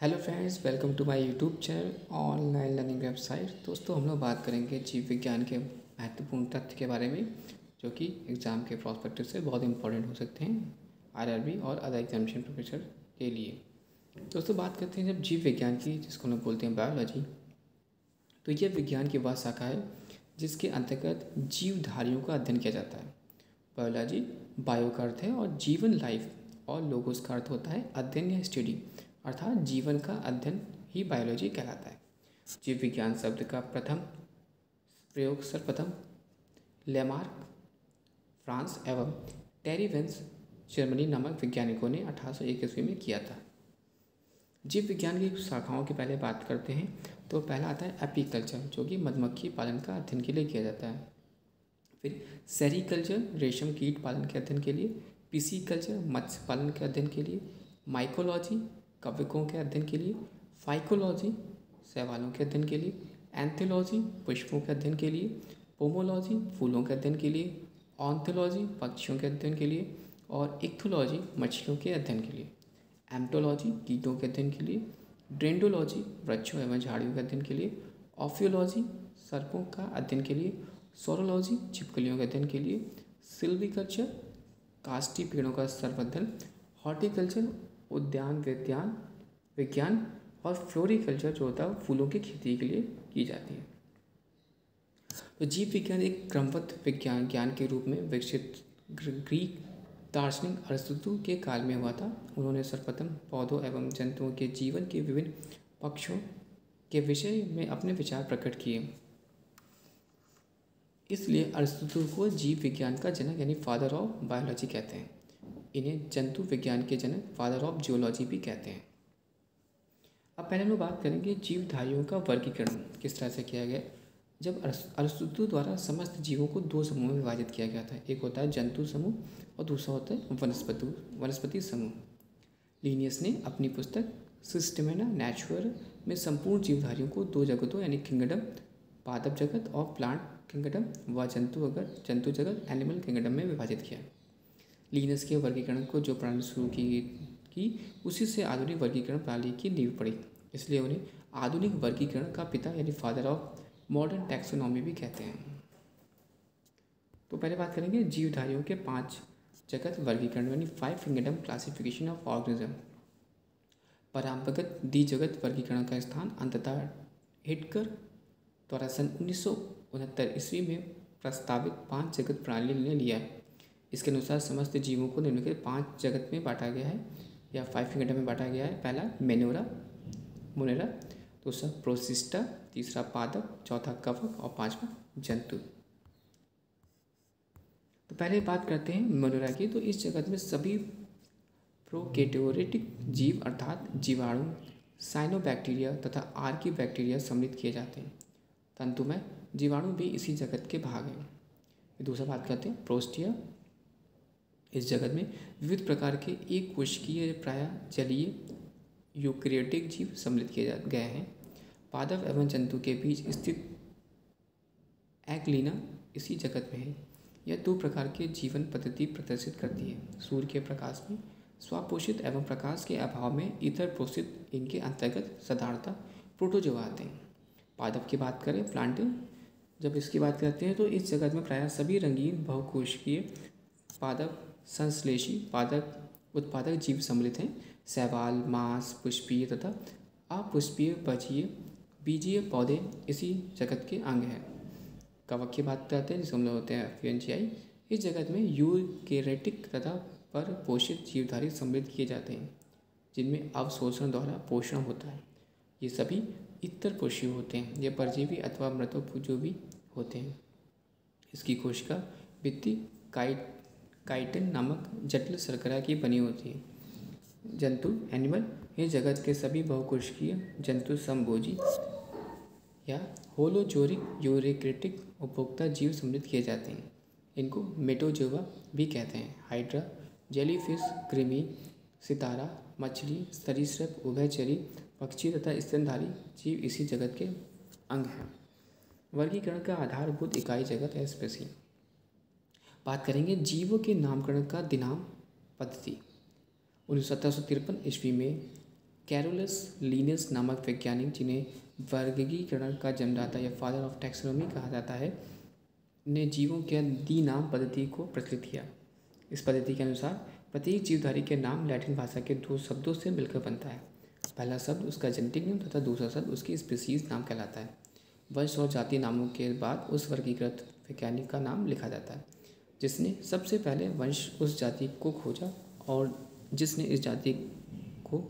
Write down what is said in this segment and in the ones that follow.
Hello friends, welcome to my YouTube channel online learning website. दोस्तों, हम लोग बात करेंगे जीव विज्ञान के महत्वपूर्ण तथ्य के बारे में जो कि एग्ज़ाम के प्रॉस्पेक्टिव से बहुत इंपॉर्टेंट हो सकते हैं आरआरबी और अदर एग्जामिनेशन प्रोफेसर के लिए। दोस्तों, बात करते हैं जब जीव विज्ञान की, जिसको हम बोलते हैं बायोलॉजी, तो यह विज्ञान की वह शाखा है जिसके अंतर्गत जीवधारियों का अध्ययन किया जाता है। बायोलॉजी, बायो का अर्थ है और जीवन, लाइफ, और लोगोस का अर्थ होता है अध्ययन या स्टडी, अर्थात जीवन का अध्ययन ही बायोलॉजी कहलाता है। जीव विज्ञान शब्द का प्रथम प्रयोग सर्वप्रथम लैमार्क फ्रांस एवं टेरिवेंस जर्मनी नामक वैज्ञानिकों ने 1801 ईस्वी में किया था। जीव विज्ञान की शाखाओं की पहले बात करते हैं तो पहला आता है एपीकल्चर, जो कि मधुमक्खी पालन का अध्ययन के लिए किया जाता है। फिर सेरीकल्चर, रेशम कीट पालन के अध्ययन के लिए। पिसीकल्चर, मत्स्य पालन के अध्ययन के लिए। माइकोलॉजी, कवकों के अध्ययन के लिए। फाइकोलॉजी, शैवालों के अध्ययन के लिए। एंथोलॉजी, पुष्पों के अध्ययन के लिए। पोमोलॉजी, फूलों के अध्ययन के लिए। ऑन्थोलॉजी, पक्षियों के अध्ययन के लिए। और इक्थोलॉजी, मछलियों के अध्ययन के लिए। एम्टोलॉजी, कीटों के अध्ययन के लिए। ड्रेंडोलॉजी, वृक्षों एवं झाड़ियों के अध्ययन के लिए। ऑफियोलॉजी, सर्पों का अध्ययन के लिए। सोरोलॉजी, छिपकलियों के अध्ययन के लिए। सिल्वीकल्चर, काष्ठी पेड़ों का सर्वध्ययन। हॉर्टिकल्चर, उद्यान विज्ञान। और फ्लोरिकल्चर जो होता है फूलों की खेती के लिए की जाती है। तो जीव विज्ञान एक क्रमवत विज्ञान ज्ञान के रूप में विकसित ग्रीक दार्शनिक अरिस्टोटल के काल में हुआ था। उन्होंने सर्वप्रथम पौधों एवं जंतुओं के जीवन के विभिन्न पक्षों के विषय में अपने विचार प्रकट किए। इसलिए अरिस्टोटल को जीव विज्ञान का जनक यानी फादर ऑफ बायोलॉजी कहते हैं। इन्हें जंतु विज्ञान के जनक फादर ऑफ जियोलॉजी भी कहते हैं। अब पहले हम लोग बात करेंगे जीवधारियों का वर्गीकरण किस तरह से किया गया। जब अरिस्टोटल द्वारा समस्त जीवों को दो समूहों में विभाजित किया गया था, एक होता है जंतु समूह और दूसरा होता है वनस्पति समूह। लीनियस ने अपनी पुस्तक सिस्टेमा नेचुराए में संपूर्ण जीवधारियों को दो जगतों यानी किंगडम, पादप जगत और प्लांट किंगडम व जंतु जगत एनिमल किंगडम में विभाजित किया। लीनियस के वर्गीकरण को जो प्रणाली शुरू की उसी से आधुनिक वर्गीकरण प्रणाली की नींव पड़ी। इसलिए उन्हें आधुनिक वर्गीकरण का पिता यानी फादर ऑफ मॉडर्न टैक्सोनॉमी भी कहते हैं। तो पहले बात करेंगे जीवधारियों के पांच जगत वर्गीकरण यानी five kingdom classification of organism. परंपरागत द्विजगत वर्गीकरण का स्थान अंततः व्हिटकर द्वारा सन 1969 ईस्वी में प्रस्तावित पांच जगत प्रणाली ने लिया। इसके अनुसार समस्त जीवों को निम्नलिखित पांच जगत में बांटा गया है या फाइव किंगडम में बांटा गया है। पहला मोनेरा, दूसरा प्रोसिस्टा, तीसरा पादप, चौथा कवक और पांचवा जंतु। तो पहले बात करते हैं मोनेरा की। तो इस जगत में सभी प्रोकैरियोटिक जीव अर्थात जीवाणु, साइनोबैक्टीरिया तथा आर्की बैक्टीरिया सम्मिलित किए जाते हैं। तंतुमय जीवाणु भी इसी जगत के भाग हैं। दूसरा बात करते हैं प्रोस्टिया। इस जगत में विविध प्रकार के एक कोशिकीय प्राय जलीय यूकैरियोटिक जीव सम्मिलित किए गए हैं। पादप एवं जंतु के बीच स्थित एक्लिना इसी जगत में है। यह दो प्रकार के जीवन पद्धति प्रदर्शित करती है, सूर्य के प्रकाश में स्वापोषित एवं प्रकाश के अभाव में इतर पोषित। इनके अंतर्गत साधारणतः प्रोटोजोआ आते हैं। पादप की बात करें, प्लांट, जब इसकी बात करते हैं तो इस जगत में प्रायः सभी रंगीन बहुकोशिकीय पादप संश्लेषी पादप उत्पादक जीव सम्मिलित हैं। शैवाल, मांस, पुष्पीय तथा अपुष्पीय बीजीय पौधे इसी जगत के अंग हैं। कवक की बात करते हैं जिसको हम लोग होते हैं फ्यूनजीआई। इस जगत में यूकैरियोटिक तथा परपोषित जीवधारी सम्मिलित किए जाते हैं जिनमें अवशोषण द्वारा पोषण होता है। ये सभी इतरपोषी होते हैं। ये परजीवी अथवा मृतोपजीवी होते हैं। इसकी कोशिका भित्ति काइटिन नामक जटिल शर्करा की बनी होती है। जंतु एनिमल, ये जगत के सभी बहुकोशिकीय जंतु समभोजी या होलोजोरिक यूकैरियोटिक उपभोक्ता जीव सम्मिलित किए जाते हैं। इनको मेटोजोआ भी कहते हैं। हाइड्रा, जेलीफिश, कृमि, सितारा मछली, सरीसृप, उभयचरी पक्षी तथा स्तनधारी जीव इसी जगत के अंग हैं। वर्गीकरण का आधारभूत इकाई जगत है स्पेसी। बात करेंगे जीवों के नामकरण का दिनाम पद्धति। 1753 ईस्वी में कैरोलस लीनियस नामक वैज्ञानिक, जिन्हें वर्गीकरण का जन्मदाता या फादर ऑफ टैक्सोनॉमी कहा जाता है, ने जीवों के दी नाम पद्धति को प्रचलित किया। इस पद्धति के अनुसार प्रत्येक जीवधारी के नाम लैटिन भाषा के दो शब्दों से मिलकर बनता है। पहला शब्द उसका जेनेटिक नेम तथा दूसरा शब्द उसकी स्पीसीज नाम कहलाता है। वंश और जाति नामों के बाद उस वर्गीकृत वैज्ञानिक का नाम लिखा जाता है जिसने सबसे पहले वंश उस जाति को खोजा और जिसने इस जाति को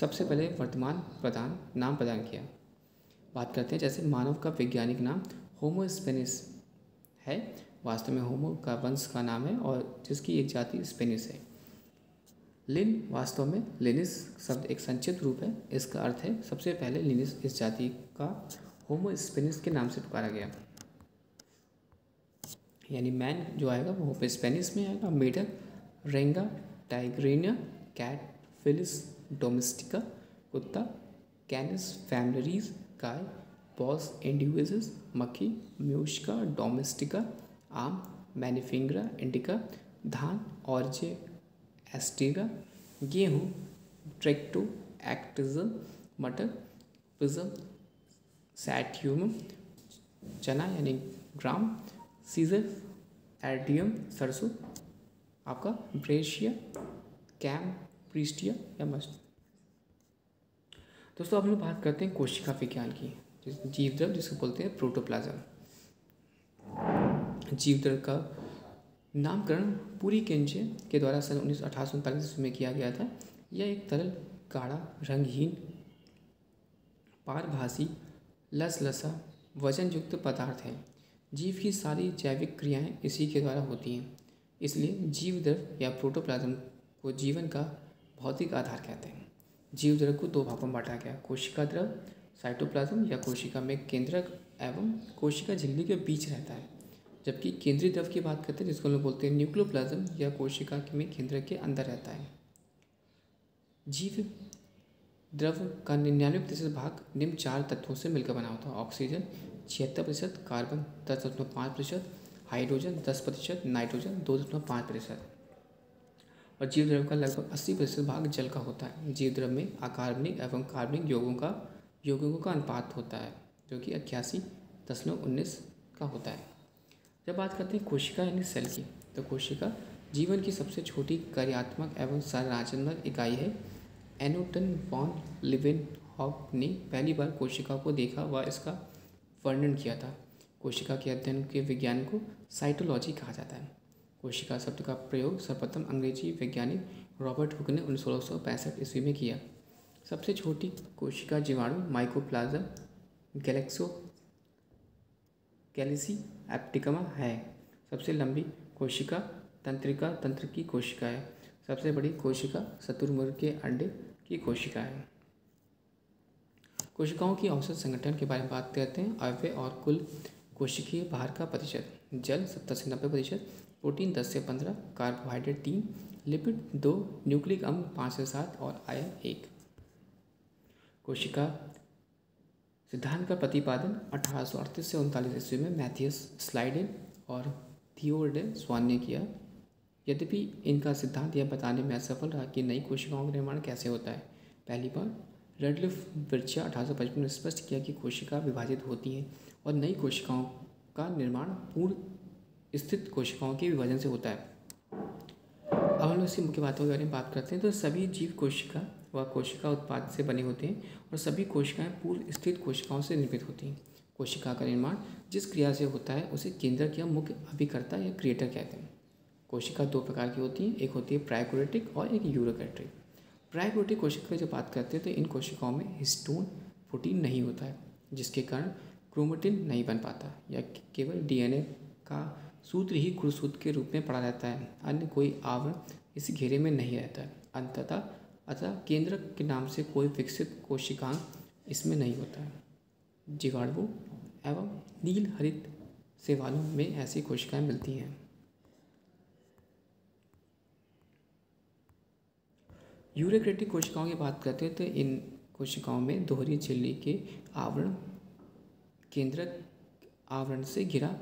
सबसे पहले वर्तमान प्रदान नाम प्रदान किया। बात करते हैं जैसे मानव का वैज्ञानिक नाम होमो स्पेनिस है, वास्तव में होमो का वंश का नाम है और जिसकी एक जाति स्पेनिस है। लिन वास्तव में लिनिस शब्द एक संक्षिप्त रूप है, इसका अर्थ है सबसे पहले लिनिस इस जाति का होमो स्पेनिस के नाम से पुकारा गया। यानी मैन जो आएगा वो होमो स्पेनिस में आएगा। मेढक, रेंगा, टाइग्रेनिया, कैट, फेलिस डोमेस्टिका कुत्ता, कैनिस फैमिलरीज गाय, बॉस इंडिक्स मक्खी, म्यूस्का डोमेस्टिका आम, मैनिफिंगरा इंडिका धान, ऑर्जे एस्टेगा गेहूँ, ट्रैक्टो एक्टिजम मटर, पिजम सैट्यूम चना यानी ग्राम, सीजर एडियम सरसों, आपका ब्रेशिया कैम प्रीस्टिया या मस्ट। दोस्तों अब हम बात करते हैं कोशिका विज्ञान की, जीवद्रव जिसको बोलते हैं प्रोटोप्लाज्म। जीवद्रव का नामकरण पुरकिंजे के द्वारा सन 1948 में किया गया था। यह एक तरल, गाढ़ा, रंगहीन, पारभासी, लसलसा, वजनयुक्त पदार्थ है। जीव की सारी जैविक क्रियाएं इसी के द्वारा होती हैं, इसलिए जीवद्रव या प्रोटोप्लाज्म को जीवन का भौतिक आधार कहते हैं। जीवद्रव को दो भागों में बांटा गया, कोशिका द्रव साइटोप्लाज्म या कोशिका में केंद्रक एवं कोशिका झिल्ली के बीच रहता है, जबकि केंद्रीय द्रव की बात करते हैं जिसको हम लोग बोलते हैं न्यूक्लियोप्लाज्म या कोशिका में केंद्रक के अंदर रहता है। जीव द्रव का 99% भाग निम्न चार तत्वों से मिलकर बना होता है, ऑक्सीजन 76%, कार्बन 10.5%, हाइड्रोजन 10%, नाइट्रोजन 2.5%। और जीवद्रव का लगभग 80% भाग जल का होता है। जीवद्रव में अकार्बनिक एवं कार्बनिक यौगिकों का अनुपात होता है जो कि 88.19 का होता है। जब बात करते हैं कोशिका यानी सेल की, तो कोशिका जीवन की सबसे छोटी कार्यात्मक एवं संरचनात्मक इकाई है। एनोटन वॉन लीवेनहॉक ने पहली बार कोशिका को देखा व इसका वर्णन किया था। कोशिका के अध्ययन के विज्ञान को साइटोलॉजी कहा जाता है। कोशिका शब्द का प्रयोग सर्वप्रथम अंग्रेजी वैज्ञानिक रॉबर्ट हुक ने 1665 ईस्वी में किया। सबसे छोटी कोशिका जीवाणु माइकोप्लाज्म गैलेक्सी एप्टिकमा है। सबसे लंबी कोशिका तंत्र की कोशिका है। सबसे बड़ी कोशिका शतुरमुर्ग के अंडे की कोशिका है। कोशिकाओं की औसत संगठन के बारे में बात करते हैं, अवयव और कुल कोशिकीय भार का प्रतिशत। जल 70 से 90%, प्रोटीन 10 से 15, कार्बोहाइड्रेट 3, लिपिड 2, न्यूक्लिक अम्ल 5 से 7 और आयन 1। कोशिका सिद्धांत का प्रतिपादन 1838 से 1839 ईस्वी में मैथियस स्लाइडेन और थियोडोर स्वान ने किया। यद्यपि इनका सिद्धांत यह बताने में असफल रहा कि नई कोशिकाओं का निर्माण कैसे होता है। पहली बार रडलिफ विर्चो 1855 में स्पष्ट किया कि कोशिका विभाजित होती हैं और नई कोशिकाओं का निर्माण पूर्ण स्थित कोशिकाओं के विभाजन से होता है। अब हम इसकी मुख्य बातों के बारे में बात करते हैं, तो सभी जीव कोशिका व कोशिका उत्पाद से बने होते हैं और सभी कोशिकाएं पूर्व स्थित कोशिकाओं से निर्मित होती हैं। कोशिका का निर्माण जिस क्रिया से होता है उसे केंद्रक या मुख्य अभिकर्ता या क्रिएटर कहते हैं। कोशिका दो प्रकार की होती हैं, एक होती है प्रोकैरियोटिक और एक यूकेरियोटिक। प्रोकैरियोटिक कोशिका की जब बात करते हैं तो इन कोशिकाओं में हिस्टोन प्रोटीन नहीं होता है, जिसके कारण क्रोमेटिन नहीं बन पाता या केवल डीएनए का सूत्र ही गुणसूत्र के रूप में पड़ा रहता है, अन्य कोई आवरण इस घेरे में नहीं रहता है। अतः केंद्रक के नाम से कोई विकसित कोशिकांग इसमें नहीं होता है। जीवाणुओं एवं नील हरित शैवालों में ऐसी कोशिकाएँ मिलती हैं। यूकेरियोटिक कोशिकाओं की बात करते हैं तो इन कोशिकाओं में दोहरी झिल्ली के आवरण, केंद्रक आवरण से घिरा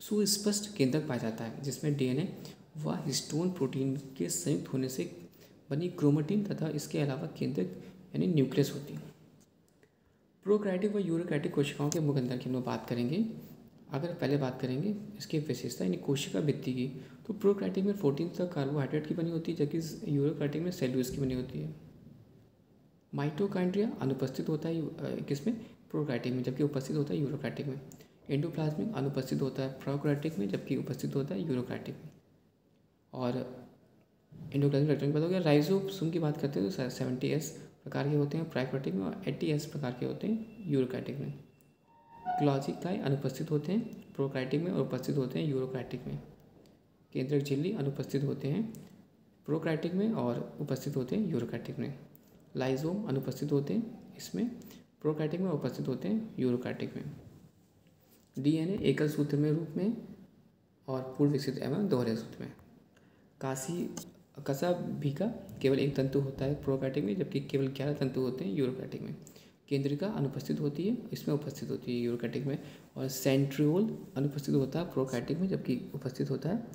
सुस्पष्ट केंद्रक पाया जाता है, जिसमें डीएनए व हिस्टोन प्रोटीन के संयुक्त होने से बनी क्रोमेटिन तथा इसके अलावा केंद्रक यानी न्यूक्लियस होती है। प्रोकैरियोटिक व यूकेरियोटिक कोशिकाओं के मुकंदर की हम बात करेंगे। अगर पहले बात करेंगे इसकी विशेषता यानी कोशिका भित्ति की, तो प्रोकैरियोटिक में प्रोटीन तथा कार्बोहाइड्रेट की बनी होती है, जबकि यूकेरियोटिक में सेल्यूलोज की बनी होती है। माइटोकांड्रिया अनुपस्थित होता है किसमें, प्रोकैरियोटिक में, जबकि उपस्थित होता है यूकेरियोटिक में। एंडोप्लाज्मिक अनुपस्थित होता है प्रोकैरियोटिक में, जबकि उपस्थित होता है यूकेरियोटिक में। और एंडोप्लाज्मिक रेक्टम की बात हो गया। राइजोसोम की बात करते हैं तो 70S प्रकार के होते हैं प्रोकैरियोटिक में और 80S प्रकार के होते हैं यूकेरियोटिक में। क्लॉजिकाई अनुपस्थित होते हैं प्रोकैरियोटिक में और उपस्थित होते हैं यूकेरियोटिक में। केंद्रक झिल्ली अनुपस्थित होते हैं प्रोकैरियोटिक में और उपस्थित होते हैं यूकेरियोटिक में। लाइजोम अनुपस्थित होते हैं इसमें प्रोकैरियोटिक में, उपस्थित होते हैं यूकेरियोटिक में। डीएनए एकल सूत्र में रूप में और पूर्व विकसित एवं दोहरे सूत्र में। कासाभिका केवल एक तंतु होता है प्रोकैरियोटिक में, जबकि केवल 11 तंतु होते हैं यूकेरियोटिक में। केंद्रिका अनुपस्थित होती है, इसमें उपस्थित होती है यूकेरियोटिक में। और सेंट्रियोल अनुपस्थित होता है प्रोकैरियोटिक में, जबकि उपस्थित होता है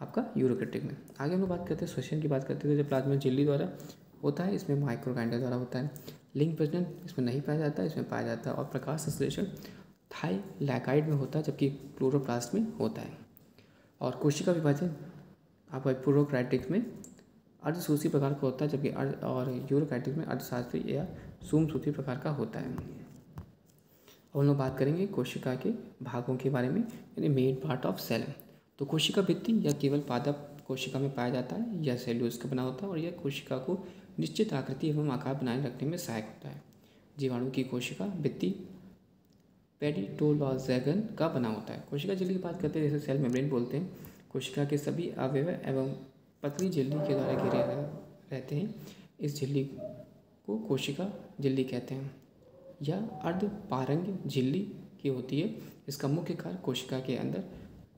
आपका यूकेरियोटिक में। आगे हम लोग बात करते हैं श्वसन की बात करते हैं जो प्लाज्मिक झिल्ली द्वारा होता है, इसमें माइक्रोकाइंड्रिया द्वारा होता है। लिंग प्रजनन इसमें नहीं पाया जाता, इसमें पाया जाता है। और प्रकाश संश्लेषण थाइलैकाइड में होता है, जबकि क्लोरोप्लास्ट में होता है। और कोशिका विभाजन आपका प्रोकैरियोटिक में अर्धसूत्री प्रकार का होता है, जबकि और यूकेरियोटिक में अर्धशास्त्री या सोमसूत्री प्रकार का होता है। अब हम लोग बात करेंगे कोशिका के भागों के बारे में यानी मेन पार्ट ऑफ सेल। तो कोशिका भित्ति या केवल पादप कोशिका में पाया जाता है या सेल्यूलोज का बना होता है, और यह कोशिका को निश्चित आकृति एवं आकार बनाए रखने में सहायक होता है। जीवाणु की कोशिका भित्ति पेडिटोलोजेगन का बना होता है। कोशिका झिल्ली की बात करते हैं जैसे सेल मेम्ब्रेन बोलते हैं। कोशिका के सभी अवयव एवं पतली झिल्ली के द्वारा घिरे रहते हैं। इस झिल्ली को कोशिका झिल्ली कहते हैं। यह अर्धपारंग झिल्ली की होती है। इसका मुख्य कार्य कोशिका के अंदर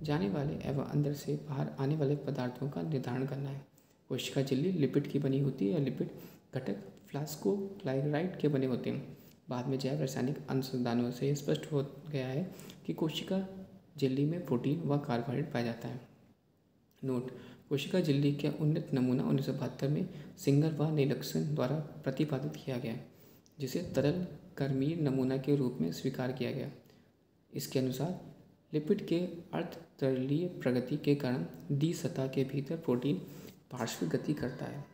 जाने वाले एवं अंदर से बाहर आने वाले पदार्थों का निर्धारण करना है। कोशिका झिल्ली लिपिड की बनी होती है। लिपिड घटक फ्लास्कोग्लाइराइड के बने होते हैं। बाद में जैव रासायनिक अनुसंधानों से स्पष्ट हो गया है कि कोशिका झिल्ली में प्रोटीन व कार्बोहाइड्रेट पाया जाता है। नोट: कोशिका झिल्ली का उन्नत नमूना 1972 में सिंगर व निलक्सन द्वारा प्रतिपादित किया गया, जिसे तरल कर्मीय नमूना के रूप में स्वीकार किया गया। इसके अनुसार लिपिड के अर्ध तरलीय प्रगति के कारण दी सतह के भीतर प्रोटीन पार्श्व गति करता है।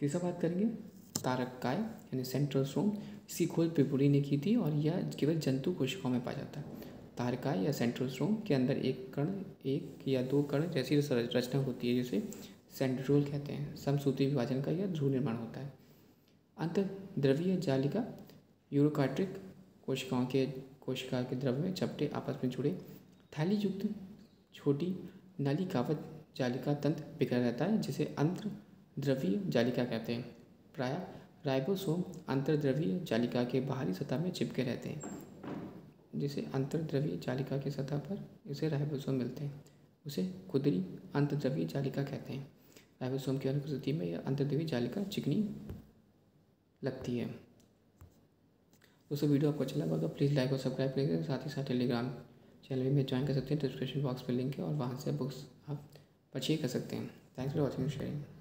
तीसरा बात करेंगे तारककाय यानी सेंट्रोसोम। इसकी खोज पिपुरी ने की थी और यह केवल जंतु कोशिकाओं में पाया जाता है। तारकाय या सेंट्रोसोम के अंदर एक कण, एक या दो कण जैसी रचना होती है जिसे सेंट्रोल कहते हैं। समसूत्री विभाजन का यह ध्रुव निर्माण होता है। अंतर्द्रव्यीय जालिका यूकेरियोटिक कोशिकाओं के द्रव्य में चपटे आपस में जुड़े थैली युक्त छोटी नलिकावत जालिका तंत्र बिखरा रहता है, जिसे अंतर्द्रव्यीय जालिका कहते हैं। प्राय राइबोसोम अंतर्द्रव्यीय जालिका के बाहरी सतह में चिपके रहते हैं, जिसे अंतर्द्रव्यीय जालिका की सतह पर इसे राइबोसोम मिलते हैं। उसे खुदरी अंतर्द्रव्यीय जालिका कहते हैं। राइबोसोम की अनुपस्थिति में यह अंतर्द्रव्यीय जालिका चिकनी लगती है। दोस्तों, वीडियो आपको अच्छा लगा प्लीज़ लाइक और सब्सक्राइब करेंगे। साथ ही साथ टेलीग्राम चैनल में ज्वाइन कर सकते हैं। डिस्क्रिप्शन बॉक्स पर लिंक है और वहाँ से बुक्स आप परचेज कर सकते हैं। Thanks for watching sharing.